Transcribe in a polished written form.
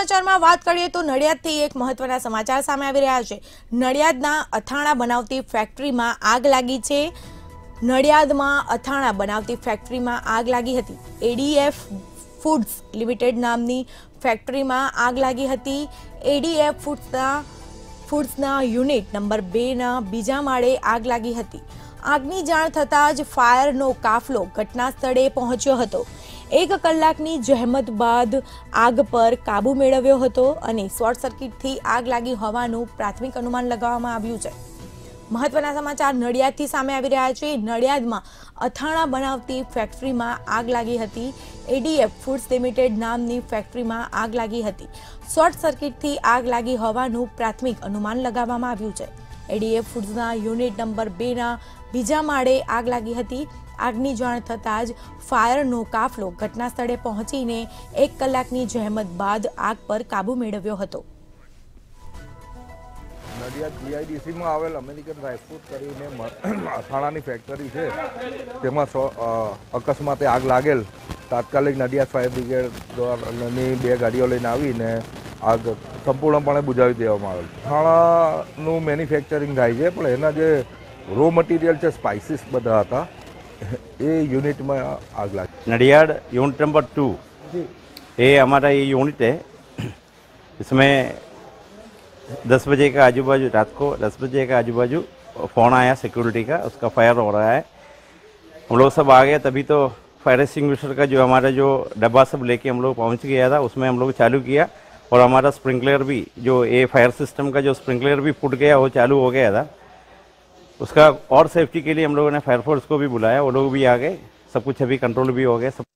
समाचार बात करिए तो नडियाद एक महत्वना समाचार सामे आवी रह्या छे। नडियादना अथाणा बनावती फेक्टरी में आग लागी छे। नडियाद में अथाणा बनावती फेक्टरी में आग लागी हती। एडीएफ फूड्स लिमिटेड नामनी फेक्टरी में आग लागी हती। एडीएफ फूड्सना यूनिट नंबर 2 ना बीजा माळे आग लागी हती। आगनी जाण थतां ज फायरनो काफलो घटना स्थळे पहोंच्यो हतो। एक कलाकनी जहमत बाद आग पर काबू मेळव्यो हतो अने शॉर्ट सर्किटथी आग लागी होवानुं प्राथमिक अनुमान लगाववामां आव्युं छे। महत्वना समाचार नडियादथी सामे आवी रह्या छे। नडियादमां अथाणा बनावती फेक्टरीमां आग लागी हती। एडीएफ फूड्स लिमिटेड नामनी फेक्टरीमां आग लागी हती। शॉर्ट सर्किटथी आग लागी होवानुं प्राथमिक अनुमान लगाववामां आव्युं छे। एडीएफ फूड्सना यूनिट नंबर 2 ना बीजा माळे आग लागी हती। आगनी जाण थतां ज फायरनो काफलो घटना स्थळे पहोंचीने एक कलाकनी जहमत बाद आग पर काबू मेळव्यो हतो। नडियाद जीआईडीसी में आवेल अमेरिकन रेफ्रिजरेटर अथाणानी फेक्टरी है। अकस्माते आग लागेल। तात्कालिक नडियाद फायर ब्रिगेड द्वारा 2 गाड़ियों लईने आवीने आग संपूर्णपणे बुझावी देवामां आवेल। अथाणानु मेन्युफेक्चरिंग थाय छे पण एना जे रॉ मटीरियल छे स्पाइसीस बधा हता ए यूनिट में आग लगी। नडियाद यूनिट नंबर 2 ये हमारा ये यूनिट है। इसमें 10 बजे का आजू बाजू रात को 10 बजे का आजू बाजू फ़ोन आया सिक्योरिटी का, उसका फायर हो रहा है। हम लोग सब आ गए, तभी तो फायर एक्सटिंग्विशर का जो हमारा जो डब्बा सब लेके हम लोग पहुँच गया था, उसमें हम लोग चालू किया और हमारा स्प्रिंकलर भी जो ये फायर सिस्टम का जो स्प्रिंकलर भी फूट गया वो चालू हो गया था। उसका और सेफ्टी के लिए हम लोगों ने फायरफोर्स को भी बुलाया, वो लोग भी आ गए। सब कुछ अभी कंट्रोल भी हो गया सब।